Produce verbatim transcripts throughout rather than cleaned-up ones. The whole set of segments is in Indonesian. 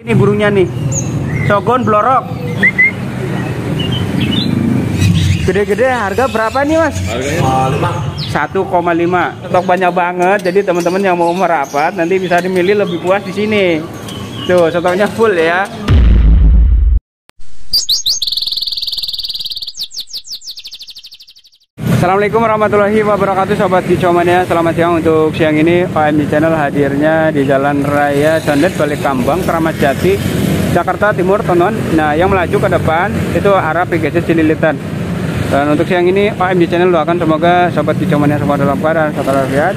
Ini burungnya nih, sogon blorok. Gede-gede, harga berapa nih mas? Harganya satu koma lima. Stok banyak banget, jadi teman-teman yang mau merapat nanti bisa dimilih lebih puas di sini. Tuh, stoknya full ya. Assalamualaikum warahmatullahi wabarakatuh Sobat Kicau Mania. Selamat siang untuk siang ini. O M J Channel hadirnya di Jalan Raya Condet, Balikambang, Kramat Jati, Jakarta Timur, Tenon. Nah, yang melaju ke depan itu arah P G C Cililitan. Dan untuk siang ini O M J Channel doakan semoga Sobat Kicau Mania semua dalam keadaan sehat walafiat,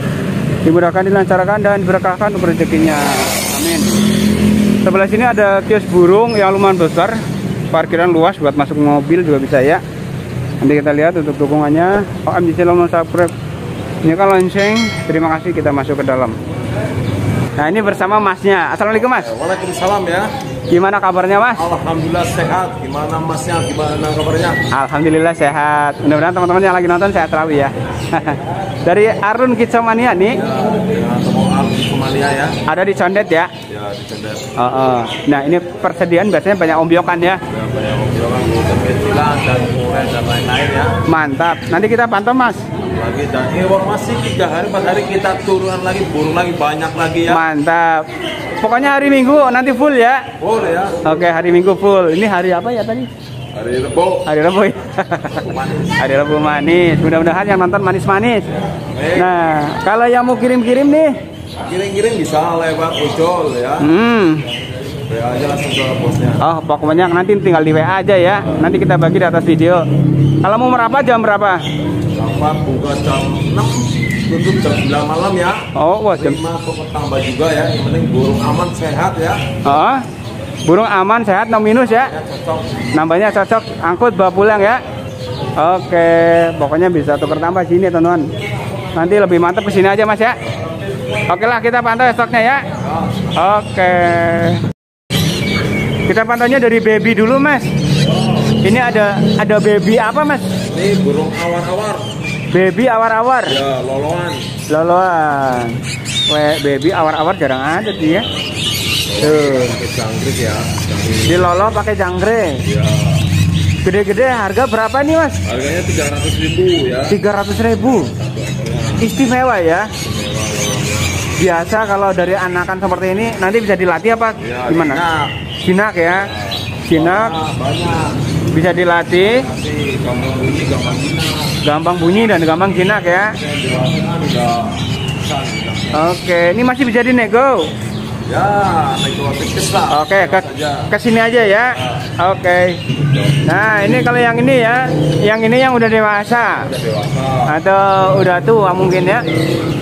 dimudahkan, dilancarkan, dan diberkahkan untuk rezekinya. Amin. Sebelah sini ada kios burung yang lumayan besar, parkiran luas buat masuk mobil juga bisa ya. Nanti kita lihat untuk dukungannya. O M J Channel, subscribe, nyalakan lonceng. Terima kasih, kita masuk ke dalam. Nah, ini bersama masnya. Assalamualaikum mas. Waalaikumsalam ya. Gimana kabarnya mas? Alhamdulillah sehat. Gimana masnya, gimana kabarnya? Alhamdulillah sehat. Mudah-mudahan teman-teman yang lagi nonton sehat selalu ya. Dari Arun Kicau Mania nih. Ya, ya, temu Arun Kicau Mania ya. Ada di Condet ya? Ya, di Condet. Oh, oh. Nah, ini persediaan biasanya banyak ombyokan ya? Ya, banyak ombyokan. Dan murai dan lain-lain ya. Mantap. Nanti kita pantau mas. Lagi dan informasi tiga hari empat hari kita turun lagi, burung lagi banyak lagi ya. Mantap. Pokoknya hari Minggu nanti full ya. Full ya. Oke, hari Minggu full. Ini hari apa ya tadi? Hari Rabu. Hari Rabu. Hari Rabu manis. Mudah-mudahan yang nonton manis-manis. Ya. Nah, kalau yang mau kirim-kirim nih, kirim-kirim bisa lewat Ojol ya. Hmm. W A aja langsung ke posnya. Oh, pokoknya nanti tinggal di W A aja ya. Nanti kita bagi di atas video. Kalau mau merapat jam berapa? Rapat buka jam enam, tutup jam sembilan malam ya. Oh, wah, jam lima tambah juga ya. Yang penting burung aman sehat ya. Oh, burung aman sehat enam minus ya. Ya cocok. Nambahnya cocok, angkut bawa pulang ya. Oke, pokoknya bisa tukar tambah sini teman-teman. Nanti lebih mantap kesini aja mas ya. Oke lah, kita pantau stoknya ya. Oke. Kita pantaunya dari baby dulu mas. Ini ada ada baby apa mas? Ini burung awar-awar. Baby awar-awar. Ya, loloan. Loloan. Weh, baby awar-awar jarang ada sih ya. Tuh. Pakai jangkrik ya. Jangkrik. Di lolo pakai jangkrik. Ya. Gede-gede, harga berapa nih mas? Harganya tiga ratus ribu ya. Tiga ratus ribu. Istimewa ya. Biasa kalau dari anakan seperti ini nanti bisa dilatih apa ya, gimana? Jinak ya, jinak bisa dilatih. Latih, gampang bunyi, gampang jinak. Gampang bunyi dan gampang jinak ya. Oke, ini masih bisa dinego. Ya, nego tipis lah. Oke, ke, ke sini aja ya. Oke. Nah, ini kalau yang ini ya, yang ini yang udah dewasa. Atau udah tua mungkin ya.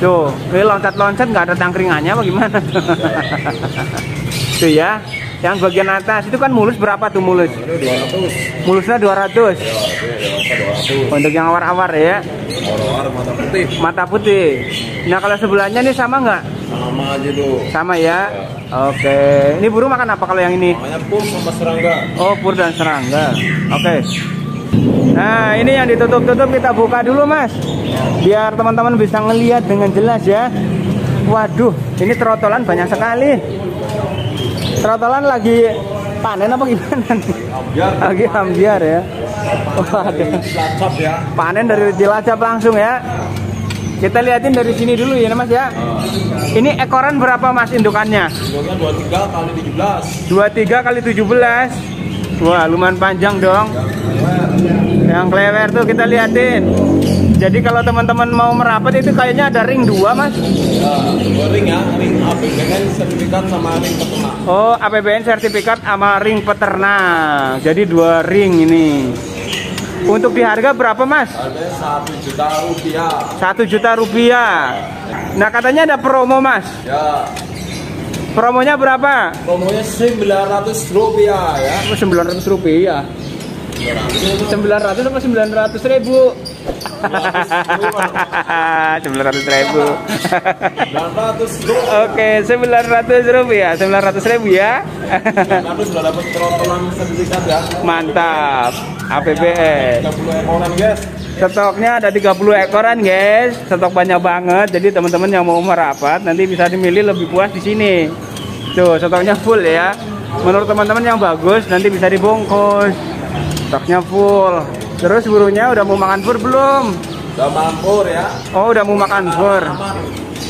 Tuh, ini loncat-loncat nggak ada tangkringannya apa gimana? Tuh ya. Yang bagian atas itu kan mulus, berapa tuh mulus? dua ratus. Mulusnya dua ratus. dua ratus. Untuk yang awar-awar ya. Awar-awar mata putih. Mata putih. Nah, kalau sebelahnya nih sama nggak? Sama aja tuh. Sama ya. Ya. Oke. Ini burung makan apa kalau yang ini? Namanya pur sama serangga. Oh, pur dan serangga. Oke. Nah, ini yang ditutup-tutup kita buka dulu, Mas. Biar teman-teman bisa ngelihat dengan jelas ya. Waduh, ini trotolan banyak sekali. Trotolan lagi panen apa gimana nih? Lagi ambiar ya. Wah, panen dari Cilacap langsung ya. Kita liatin dari sini dulu ya mas ya. Ini ekoran berapa mas indukannya? dua puluh tiga kali tujuh belas. Wah, lumayan panjang dong. Yang klewer tuh kita liatin. Jadi kalau teman-teman mau merapat itu kayaknya ada ring dua mas. Ya, dua ring ya, ring A P B N sertifikat sama ring peternak. Oh, A P B N sertifikat sama ring peternak. Jadi dua ring ini. Untuk di harga berapa mas? Harganya satu juta rupiah. Satu juta rupiah. Nah, katanya ada promo mas. Ya. Promonya berapa? Promonya sembilan ratus rupiah ya. Sembilan ratus rupiah. Sembilan ratus apa sembilan ratus ribu? Sembilan ratus ribu. Oke, sembilan ratus rupiah, sembilan ratus ribu ya. Aku sudah dapat trotolan sertifikat ya. Mantap. A P B N. Stoknya ada tiga puluh ekoran guys. Stok banyak banget. Jadi teman-teman yang mau merapat nanti bisa dimilih lebih puas di sini. Tuh, stoknya full ya. menurut teman-teman yang bagus, nanti bisa dibungkus. Stoknya full. Terus burunya udah mau makan pur belum? Udah makan pur ya. Oh, udah mau makan pur.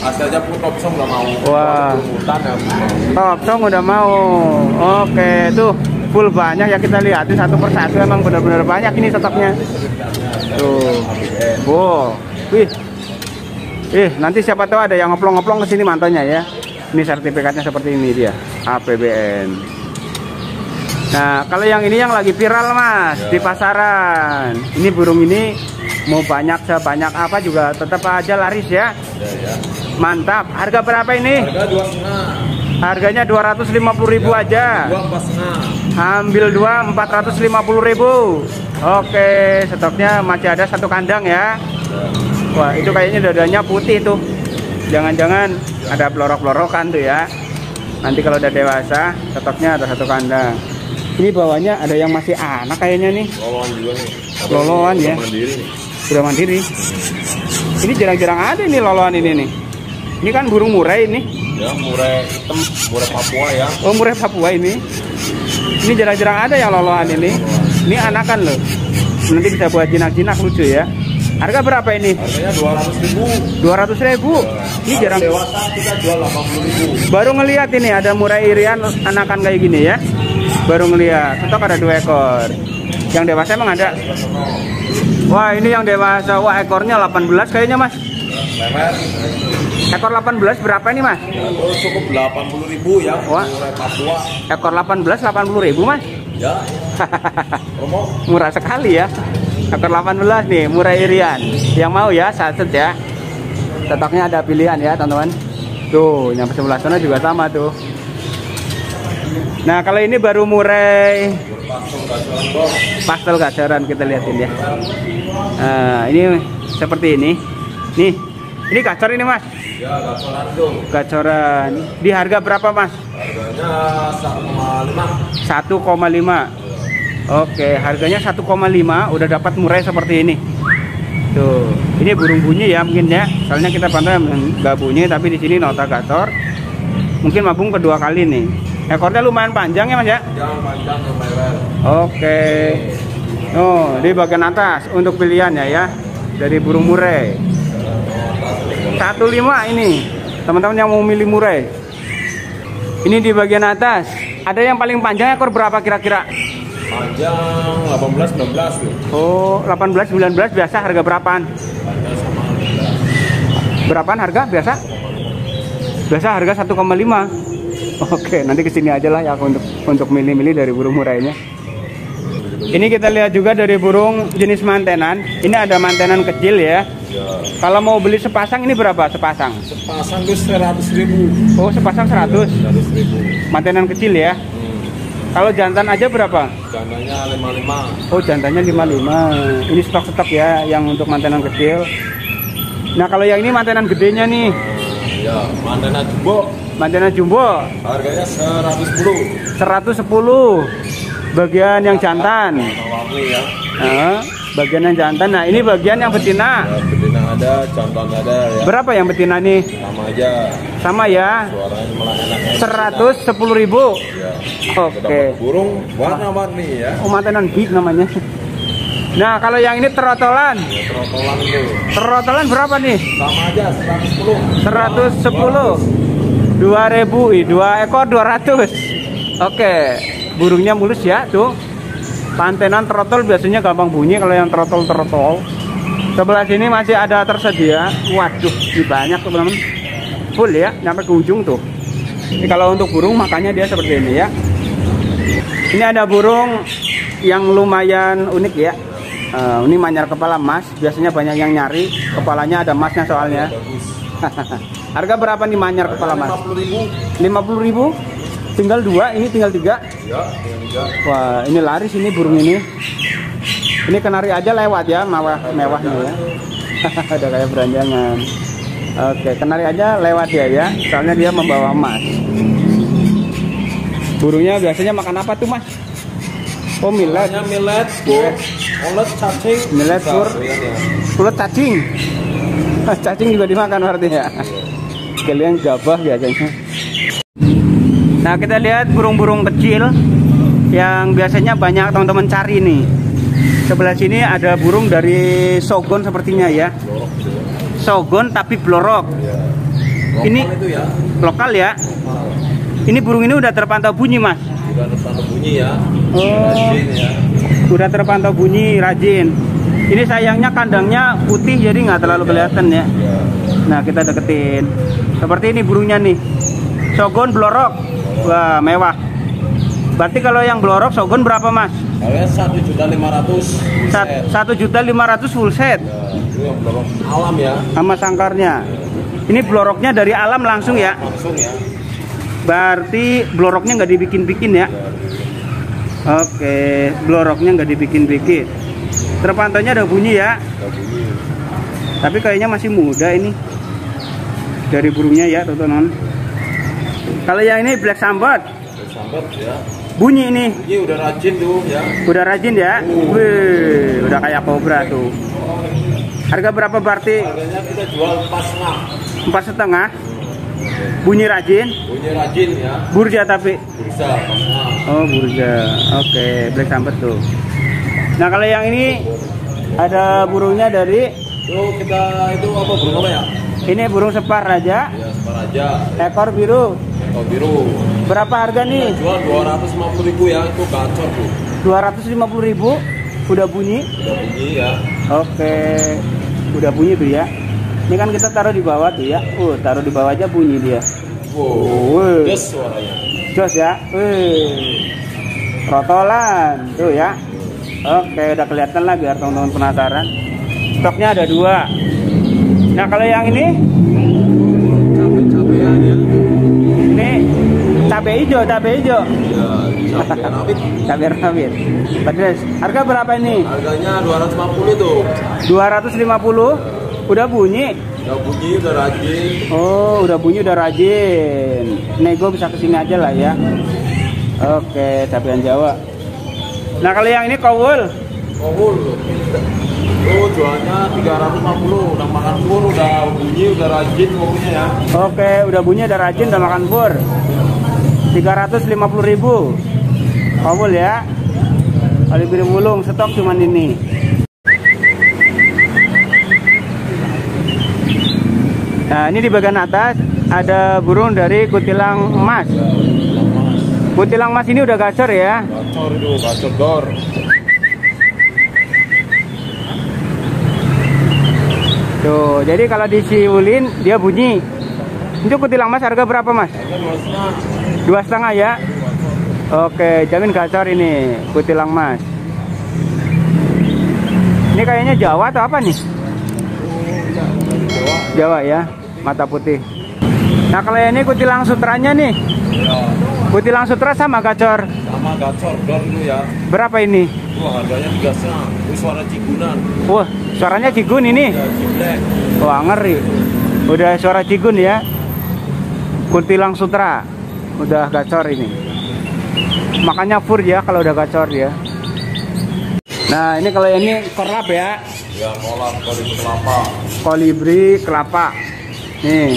Asalnya pun topsong udah mau. Wah. Topsong udah mau. Oke, tuh full banyak ya, kita lihatin satu persatu, emang benar-benar banyak ini stoknya. Tuh. Wow. Wih. Ih, nanti siapa tahu ada yang ngeplong-ngeplong ke sini mantonya ya. Ini sertifikatnya seperti ini dia, A P B N. Nah, kalau yang ini yang lagi viral, Mas, ya, di pasaran. Ini burung ini mau banyak sebanyak apa juga tetap aja laris ya. Ya, ya. Mantap. Harga berapa ini? Harga dua koma lima. Harganya dua ratus lima puluh ribu ya, aja. dua koma lima. Ambil dua, empat ratus lima puluh ribu. Oke, stoknya masih ada satu kandang ya. Ya. Wah, itu kayaknya dadanya putih tuh. Jangan-jangan ada blorok-blorokan tuh ya. Nanti kalau udah dewasa, stoknya ada satu kandang. Ini bawahnya ada yang masih anak kayaknya nih. Loloan juga nih. Loloan ya. Sudah mandiri. Ini jarang-jarang ada nih loloan ini nih. Ini kan burung murai ini. Ya, murai hitam, murai Papua ya. Oh, murai Papua ini. Ini jarang-jarang ada yang loloan ini. Ini anakan loh. Nanti bisa buat jinak-jinak lucu ya. Harga berapa ini? Harganya dua ratus ribu. dua ratus ribu. Ini jarang. Dewasa kita jual delapan puluh ribu. Baru ngelihat ini ada murai irian anakan kayak gini ya. Baru ngelihat. Stok ada dua ekor. Yang dewasa emang ada. Wah, ini yang dewasa. Wah, ekornya delapan belas kayaknya, Mas. Ekor delapan belas berapa ini, Mas? Cukup delapan puluh ribu ya. Wah. Murai Papua. Ekor delapan belas delapan puluh ribu, Mas. Ya. Murah sekali ya. Ekor delapan belas nih, murai irian. Yang mau ya, saset ya. Tetapnya ada pilihan ya, teman-teman. Tuh, yang sebelah sana juga sama tuh. Nah, kalau ini baru murai pastel gacoran, kita lihatin ya. Nah, ini seperti ini. Nih, ini gacor ini, Mas. Ya, gacoran tuh. Gacoran. Di harga berapa, Mas? Harganya satu koma lima. satu koma lima. Oke, harganya satu koma lima udah dapat murai seperti ini. Tuh, ini burung bunyi ya mungkin ya. Soalnya kita pantau nggak bunyi, tapi di sini nota gacor. Mungkin mabung kedua kali nih. Ekornya lumayan panjang ya, Mas ya? Panjang, panjang. Oke. Oh, di bagian atas untuk pilihannya ya dari burung murai. satu koma lima ini. Teman-teman yang mau milih murai. Ini di bagian atas. Ada yang paling panjang ekor berapa kira-kira? Panjang delapan belas, sembilan belas tuh. Oh, delapan belas, sembilan belas biasa harga berapaan? Berapaan harga biasa? Biasa harga satu koma lima. Oke, nanti kesini aja lah ya untuk untuk milih-milih dari burung murainya. Ini kita lihat juga dari burung jenis mantenan. Ini ada mantenan kecil ya. Ya. Kalau mau beli sepasang ini berapa sepasang? Sepasang itu seratus ribu. Oh, sepasang seratus. seratus ribu. Mantenan kecil ya. Kalau jantan aja berapa? Jantannya lima puluh lima. Oh, jantannya lima puluh lima. Ini stok-stok ya yang untuk mantenan kecil. Nah, kalau yang ini mantenan gedenya nih. Uh, ya, mantenan jumbo. Mantenan jumbo. Harganya seratus sepuluh. seratus sepuluh. Bagian yang jantan. Ya. Nah, bagian yang jantan. Nah, ini bagian yang betina. Ya, betina ada, jantan ada ya. Berapa yang betina nih? Sama aja. Sama ya. seratus sepuluh ribu. Ya. Oke. Okay. Burung warna-warni ya. Oh, mantenan big namanya. Nah, kalau yang ini terotolan. Ya, terotolan itu. Terotolan berapa nih? Sama aja seratus sepuluh. seratus sepuluh. dua ribu, ih, dua ekor dua ratus. Oke. Okay. Burungnya mulus ya, tuh. Mantenan trotol biasanya gampang bunyi kalau yang trotol-trotol. Sebelah sini masih ada tersedia. Waduh, banyak tuh, teman-teman. Full ya, sampai ke ujung tuh. Ini kalau untuk burung makanya dia seperti ini ya. Ini ada burung yang lumayan unik ya. Uh, ini manyar kepala emas. Biasanya banyak yang nyari kepalanya ada emasnya soalnya. Harga berapa nih manyar kepala emas? lima puluh ribu. Tinggal dua, ini tinggal tiga. Ya, tiga. Wah, ini laris ini burung ini. Ini kenari aja lewat ya, mewah mewahnya ya. Ada kayak beranjangan. Oke, kenari aja lewat ya ya. Soalnya dia membawa emas. Burungnya biasanya makan apa tuh, Mas? Oh, millet. Millet, pur, ulet cacing. Millet, pur, ulet cacing. Cacing juga dimakan artinya. Kalian gabah biasanya. Nah, kita lihat burung-burung kecil yang biasanya banyak teman-teman cari nih. Sebelah sini ada burung dari sogon sepertinya ya. Sogon tapi blorok. Ini lokal ya. Ini burung ini udah terpantau bunyi, Mas. Udah terpantau bunyi ya. Oh. Udah terpantau bunyi rajin. Ini sayangnya kandangnya putih jadi nggak terlalu kelihatan ya. Nah, kita deketin. Seperti ini burungnya nih. Sogon blorok. Wah, mewah. Berarti kalau yang blorok sogon berapa, Mas? satu juta lima ratus. satu juta lima ratus full set. Ya, blorok alam ya. Sama sangkarnya. Ini bloroknya dari alam langsung ya. Langsung ya. Berarti bloroknya nggak dibikin-bikin ya. Oke, bloroknya nggak dibikin-bikin. Terpantaunya ada bunyi ya. Tapi kayaknya masih muda ini. Dari burungnya ya, teman-teman. Kalau yang ini Black Sambar. Black Sambar ya. Bunyi ini. Bunyi udah rajin tuh ya. Udah rajin ya. Uh. Wih, udah kayak kobra tuh. Harga berapa berarti? Harganya kita jual empat setengah. Empat setengah. Bunyi rajin. Bunyi rajin ya. Burja tapi. Burja. Oh burja. Oke, okay. Black Sambar tuh. Nah kalau yang ini ada burungnya dari. Tuh kita itu apa burung apa ya? Ini burung separ raja. Ya, separ raja. Ekor biru. Ekor biru. Berapa harga nih? Kita jual dua ratus lima puluh ribu ya, itu gacor tuh. dua ratus lima puluh ribu. Udah bunyi? Udah bunyi ya. Oke, okay. Udah bunyi tuh ya. Ini kan kita taruh di bawah tuh ya. Uh, taruh di bawah aja bunyi dia. Wow, uh. Jos suaranya. Jos ya. Uh. Rotolan tuh ya. Oke, okay, udah kelihatan lah biar teman-teman penasaran. Stoknya ada dua. Nah, kalau yang ini cabai-cabean ya. Ini cabai hijau, cabai hijau. Iya, cabai rawit. Cabai rawit. Pedes. Harga berapa ini? Harganya dua ratus lima puluh tuh. dua ratus lima puluh. Udah bunyi? Udah bunyi, udah rajin. Oh, udah bunyi, udah rajin. Nego bisa kesini aja lah ya. Oke, cabean Jawa. Nah, kalau yang ini kowul. Kowul. Tuh, jualnya tiga ratus lima puluh. Udah makan pur, udah bunyi, udah rajin kowulnya ya. Oke, udah bunyi, udah rajin, udah makan pur. tiga ratus lima puluh ribu. Kowul ya. Kolibri mulung, stok cuman ini. Nah, ini di bagian atas ada burung dari kutilang emas. Kutilang emas ini udah gacor ya? Gacor itu, gacor gor. Tuh, jadi kalau disiulin dia bunyi. Itu kutilang emas harga berapa, Mas? Dua setengah ya? Oke, jamin gacor ini kutilang emas. Ini kayaknya Jawa atau apa nih? Jawa ya? Mata putih. Nah kalau ini kutilang sutranya nih ya. Kutilang sutra sama gacor? Sama gacor, gor dulu ya. Berapa ini? Wah, harganya biasa. Itu suara cikunan. Wah, suaranya cikun ini ya, ciblek. Wah, ngeri. Udah suara cikun ya. Kutilang sutra udah gacor ini. Makanya fur ya kalau udah gacor ya. Nah ini kalau ini korlap ya. Ya, kolab, kolibri kelapa. Kolibri kelapa. Nih.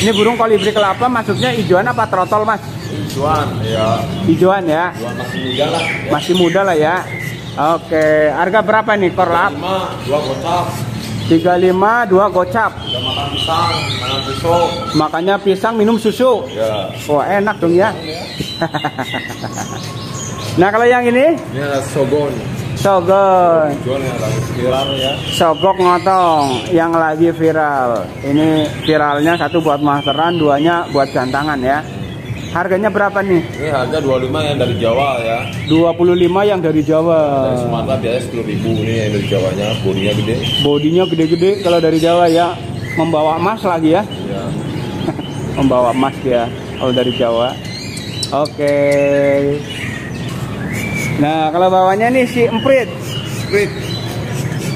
Ini burung kolibri kelapa masuknya hijauan apa trotol, Mas? Hijauan, ya. Hijauan ya. Hijauan masih muda lah. Ya. Masih muda lah ya. Oke, harga berapa nih korlap? tiga puluh lima, dua gocap. tiga puluh lima, dua gocap. Udah makan pisang, makan susu. Makanya pisang minum susu. Ya. Wah, enak dong ya. Ya. Nah, kalau yang ini? Ini adalah sogon. Sogon sogok ngotong yang lagi viral. Ini viralnya satu buat masteran, duanya buat gantangan ya. Harganya berapa nih? Ini harga dua puluh lima yang dari Jawa ya. dua puluh lima yang dari Jawa. Dari Sumatera biasanya sepuluh ribu ini yang dari Jawanya, bodinya gede. Bodinya gede-gede kalau dari Jawa ya. Membawa emas lagi ya. Iya. Membawa emas ya kalau dari Jawa. Oke. Okay. Nah, kalau bawahnya nih si emprit. Emprit.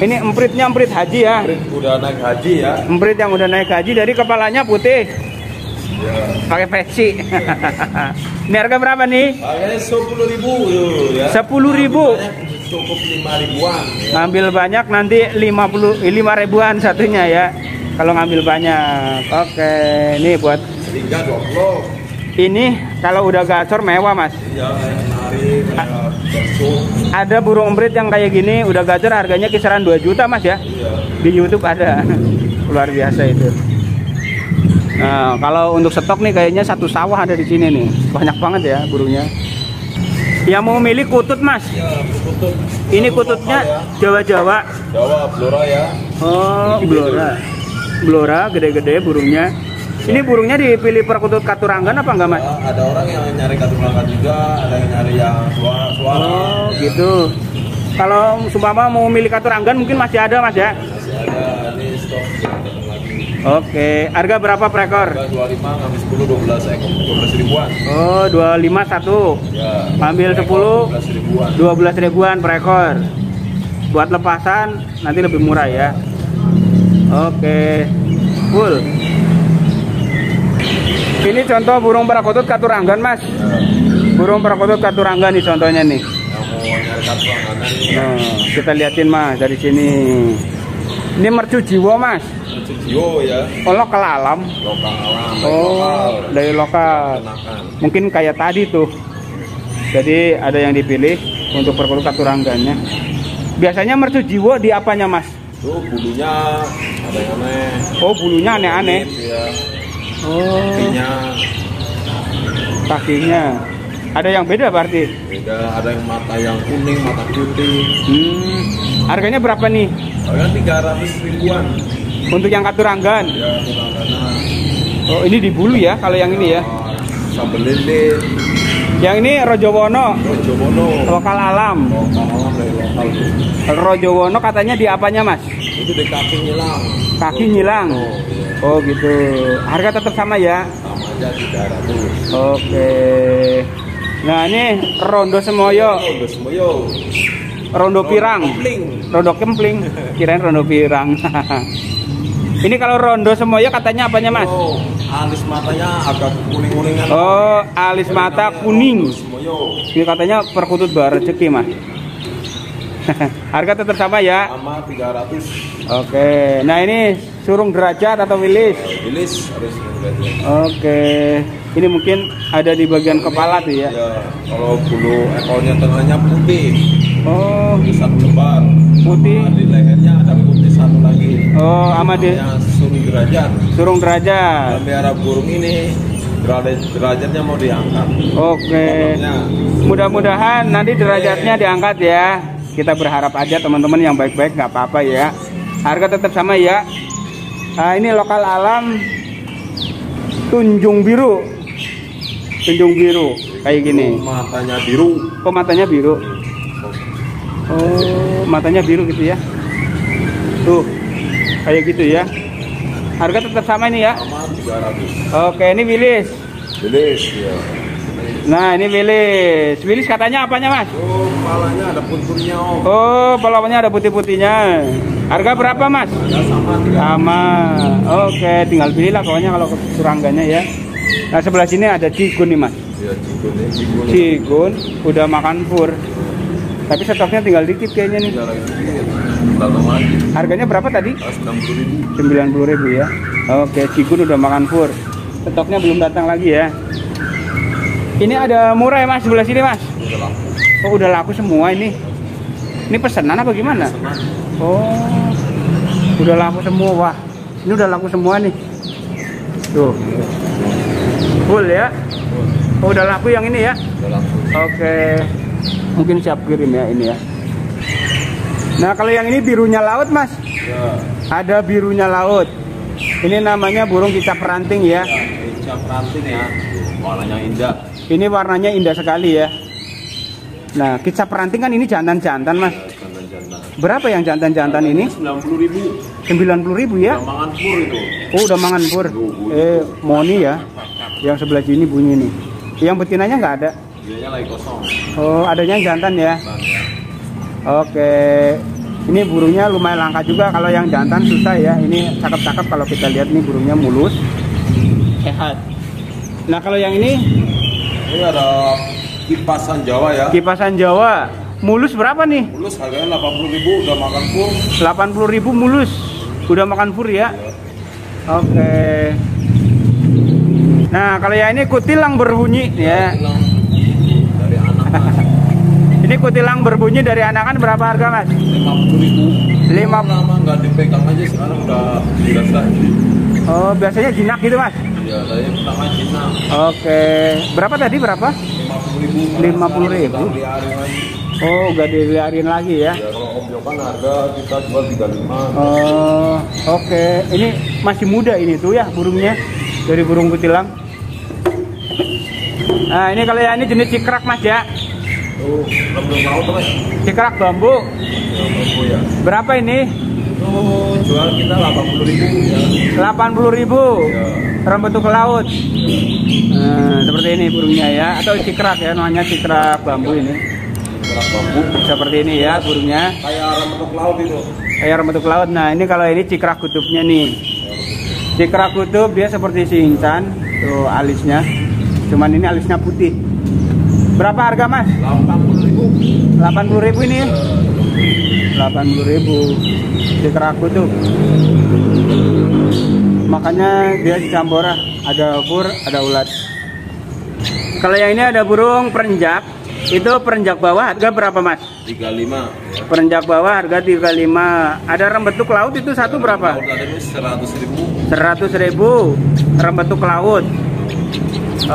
Ini empritnya emprit haji ya. Emprit udah naik haji ya. Emprit yang udah naik haji dari kepalanya putih. Ya. Pakai peci. Ya. Ini harga berapa nih? Harganya sepuluh ribu ya. sepuluh ribu. Cukup lima ribuan ya. Ngambil banyak nanti lima puluh lima ribuan satunya ya. Kalau ngambil banyak. Oke, ini buat seringa dua puluh. Ini kalau udah gacor mewah, Mas. Iya, hari, ada burung emprit yang kayak gini udah gacor harganya kisaran dua juta, Mas, ya. Iya. Di YouTube ada. Luar biasa itu. Nah, kalau untuk stok nih kayaknya satu sawah ada di sini nih. Banyak banget ya burungnya. Yang mau milih kutut, Mas. Iya, kutut. Ini kututnya Jawa-Jawa. Ya. Jawa, blora ya. Oh, blora. Blora gede-gede burungnya. Ini burungnya dipilih perkutut katuranggan apa enggak, Mas? Ya, ada orang yang nyari katuranggan juga, ada yang nyari yang suara-suara. Oh, ya. Gitu. Kalau sumpama mau milih katuranggan mungkin masih ada, Mas, ya? Masih ada, ini stok yang lagi. Oke, harga berapa per ekor? dua puluh lima, ngambil sepuluh, dua belas ekor, dua belas ribuan. Oh, dua puluh lima satu. Ya, ambil sepuluh, dua belas ribuan per ekor. Buat lepasan nanti lebih murah ya. Oke. Full. Ini contoh burung perkutut katuranggan, Mas. Ya. Burung perkutut katuranggan nih contohnya nih. Nah, kita liatin, Mas, dari sini. Ini mercu jiwo, Mas. Mercu jiwo ya. Oh, lokal alam. Lokal alam. Oh, dari lokal. Mungkin kayak tadi tuh. Jadi ada yang dipilih untuk perkutut katuranggannya. Biasanya mercu jiwo di apanya, Mas? Tuh bulunya aneh-aneh. Oh, bulunya aneh-aneh. Oh, kakinya. Kakinya ada yang beda berarti? Beda, ada yang mata yang kuning, mata putih. Hmm. Harganya berapa nih? Harganya tiga ratus ribuan. Untuk yang katuranggan? Ya, katuranggan. Oh, ini di bulu ya kalau yang ya, ini ya? Sambal lele. Yang ini Rojowono. Rojowono. Lokal alam. Lokal alam dari lokal. Rojowono katanya di apanya, Mas? Itu di kaki nyilang. Kaki nyilang. Oh, iya. Oh gitu. Harga tetap sama ya? Sama aja tiga ratus. Oke. Nah, ini rondo semoyo. Rondo semoyo. Rondo pirang. Rondo kempling. Kirain rondo pirang. Ini kalau rondo semoyo katanya apanya, Mas? Oh, alis matanya agak kuning-kuningan. Oh, alis mata kuning. Ini katanya perkutut barejeki, Mas. Harga tetap sama ya? Sama tiga ratus. Oke. Nah, ini surung derajat atau wilis? Wilis, harus surung derajat. Oke. Ini mungkin ada di bagian ini, kepala tuh ya. Ya, kalau bulu ekornya tengahnya putih. Oh, bisa lebar. Putih. Sama di lehernya ada putih satu lagi. Oh, sama di surung derajat. Surung derajat. Pelihara burung ini derajatnya mau diangkat. Oke. Mudah-mudahan nanti derajatnya diangkat ya. Kita berharap aja teman-teman yang baik-baik nggak apa-apa ya. Harga tetap sama ya. Nah, ini lokal alam Tunjung Biru. Tunjung Biru kayak gini. Matanya biru. Oh, matanya biru. Oh, matanya biru gitu ya. Tuh, kayak gitu ya. Harga tetap sama ini ya. tiga ratus. Oke, ini wilis. Wilis ya. Nah, ini wilis. Wilis katanya apanya, Mas? Oh, palanya ada punturnya. Oh, oh palanya ada putih-putihnya. Harga berapa, Mas? Ada sama. Sama. Oke, tinggal pilih lah pokoknya kalau kurangannya ya. Nah, sebelah sini ada cikun nih, Mas. Iya, cikun ya. Cikun. Cikun udah makan pur. Tapi stoknya tinggal dikit kayaknya nih. Harganya berapa tadi? sembilan puluh ribu. sembilan puluh ribu ya. Oke, cikun udah makan pur. Stoknya belum datang lagi ya. Ini ada murai, Mas, sebelah sini, Mas. Udah laku. Oh, udah laku semua ini. Ini pesanan apa gimana? Pesanan. Oh. Udah laku semua. Wah. Ini udah laku semua nih. Tuh. Full ya. Oh, udah laku yang ini ya? Udah laku. Oke. Mungkin siap kirim ya ini ya. Nah, kalau yang ini birunya laut, Mas. Ya. Ada birunya laut. Ini namanya burung kicap peranting ya. Kicap peranting ya. Warnanya indah. Ini warnanya indah sekali ya. Nah, kicap peranting kan ini jantan-jantan, Mas. Ya, jantan-jantan. Berapa yang jantan-jantan ini? sembilan puluh ribu. sembilan puluh ribu ya? Udah mangan pur itu. Oh, udah mangan pur. Eh, moni ya. Yang sebelah sini bunyi nih. Yang betinanya nggak ada. Lagi kosong. Oh, adanya jantan ya. Oke. Ini burungnya lumayan langka juga. Kalau yang jantan susah ya. Ini cakep-cakep kalau kita lihat nih, burungnya mulus, sehat. Nah, kalau yang ini ini ada kipasan Jawa ya. Kipasan Jawa. Mulus berapa nih? Mulus harganya delapan puluh ribu, udah makan pur. delapan puluh ribu mulus. Udah makan pur ya. Ya. Oke. Nah, kalau yang ini kutilang berbunyi ya. Kutilang dari anakan. Ini kutilang berbunyi dari anakan berapa harga, Mas? lima puluh ribu. lima puluh ribu. Lama nggak dipegang aja, sekarang udah dirasain. Oh, biasanya jinak gitu, Mas? Iya, saya pertama jinak. Oke. Berapa tadi berapa? lima puluh ribu. lima puluh ribu. Oh, nggak diliarin lagi ya. Ya, kalau ombyokan harga kita jual tiga puluh lima. Oh, oke. Okay. Ini masih muda ini tuh ya burungnya. Dari burung kutilang. Nah, ini kalau ya ini jenis cikrak, Mas ya. Oh, bambu laut, Mas. Cikrak bambu. Ya, bambu ya. Berapa ini? Oh, jual kita delapan puluh ribu ya. delapan puluh ribu. Ya. Rembetuk laut. Ya. Nah, seperti ini burungnya ya, atau cikrak ya namanya, cikrak bambu ya. Ini. Bambu. Seperti ini ya burungnya. Kayak rembetuk laut itu. Kayak rembetuk laut. Nah, ini kalau ini cikrak kutubnya nih. Cikrak kutub dia seperti singcan, tuh alisnya. Cuman ini alisnya putih. Berapa harga, Mas? delapan puluh ribu. delapan puluh ribu ini. delapan puluh ribu. Cikrak kutub. Makanya dia di Cambora, ada bur, ada ulat. Kalau yang ini ada burung perenjak. Itu perenjak bawah harga berapa, Mas? tiga puluh lima. Perenjak bawah harga tiga puluh lima. Ada rembetuk laut itu satu berapa? seratus ribu. seratus ribu rembetuk laut.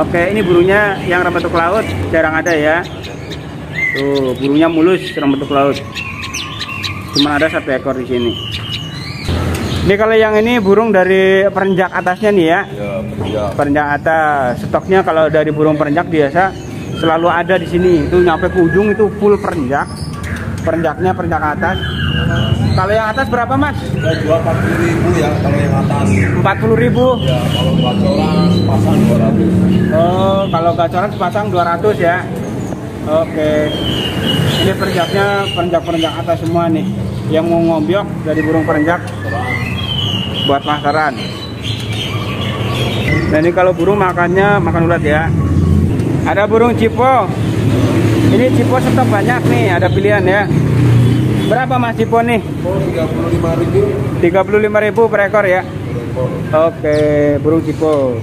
Oke, ini burungnya yang rembetuk laut jarang ada ya. Tuh, burungnya mulus rembetuk laut. Cuma ada satu ekor di sini. Ini kalau yang ini burung dari perenjak atasnya nih ya. Ya, perenjak. Perenjak atas. Stoknya kalau dari burung perenjak biasa selalu ada di sini, itu nyampe ke ujung itu full perenjak. Perenjaknya perenjak atas. Kalau yang atas berapa, Mas? Kita jual empat puluh ribu ya kalau yang atas. empat puluh ribu. Ya, kalau gacoran sepasang dua ratus. Oh, kalau gacoran sepasang dua ratus ya. Oke. Ini perenjaknya perenjak-perenjak atas semua nih. Yang mau ngombyok dari burung perenjak buat masaran. Nah, ini kalau burung makannya makan ulat ya. Ada burung cipo. Ini cipo stok banyak nih, ada pilihan ya. Berapa, Mas, cipo nih? tiga puluh lima ribu. tiga puluh lima ribu per ekor ya. Oke, burung cipo.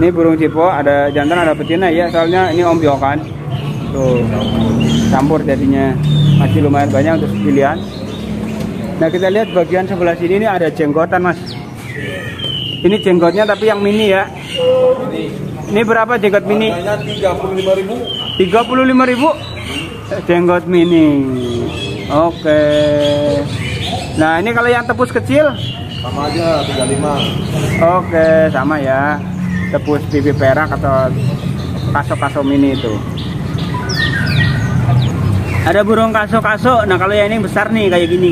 Ini burung cipo ada jantan ada betina ya, soalnya ini ombyokan. Tuh, campur jadinya. Masih lumayan banyak untuk pilihan. Nah, kita lihat bagian sebelah sini ini ada jenggotan, Mas. Ini jenggotnya tapi yang mini ya. Ini berapa jenggot mini? tiga puluh lima ribu. tiga puluh lima ribu jenggot mini. Oke. Nah, ini kalau yang tepus kecil sama aja tiga puluh lima. Oke, sama ya. Tepus pipi perak atau kaso kaso mini itu. Ada burung kaso kaso. Nah, kalau yang ini besar nih kayak gini.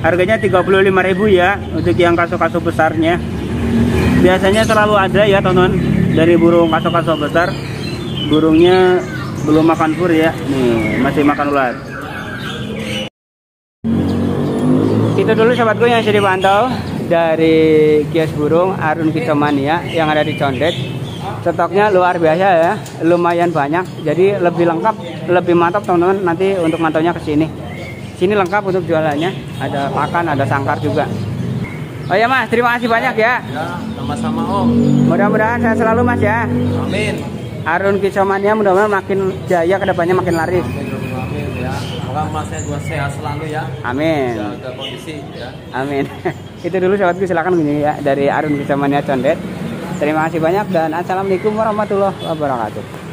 Harganya tiga puluh lima ribu ya untuk yang kaso kaso besarnya. Biasanya selalu ada ya, tonton. Dari burung kaso kaso besar, burungnya belum makan pur ya, nih masih makan ular. Itu dulu sahabatku yang sudah dipantau dari kios burung Arun Kicau Mania yang ada di Condet. Stoknya luar biasa ya, lumayan banyak. Jadi lebih lengkap, lebih mantap teman-teman nanti untuk mantaunya ke sini. Sini lengkap untuk jualannya, ada pakan, ada sangkar juga. Oh ya, Mas, terima kasih banyak ya. Ya, sama-sama, Om. Mudah-mudahan saya selalu, Mas ya. Amin. Arun Kicau Mania mudah-mudahan makin jaya, kedepannya makin laris. Amin ya. Semoga Masnya juga sehat selalu ya. Amin. Jaga kondisi ya. Amin. Itu dulu sahabatku, silakan begini ya dari Arun Kicau Mania Condet. Terima kasih banyak dan assalamualaikum warahmatullahi wabarakatuh.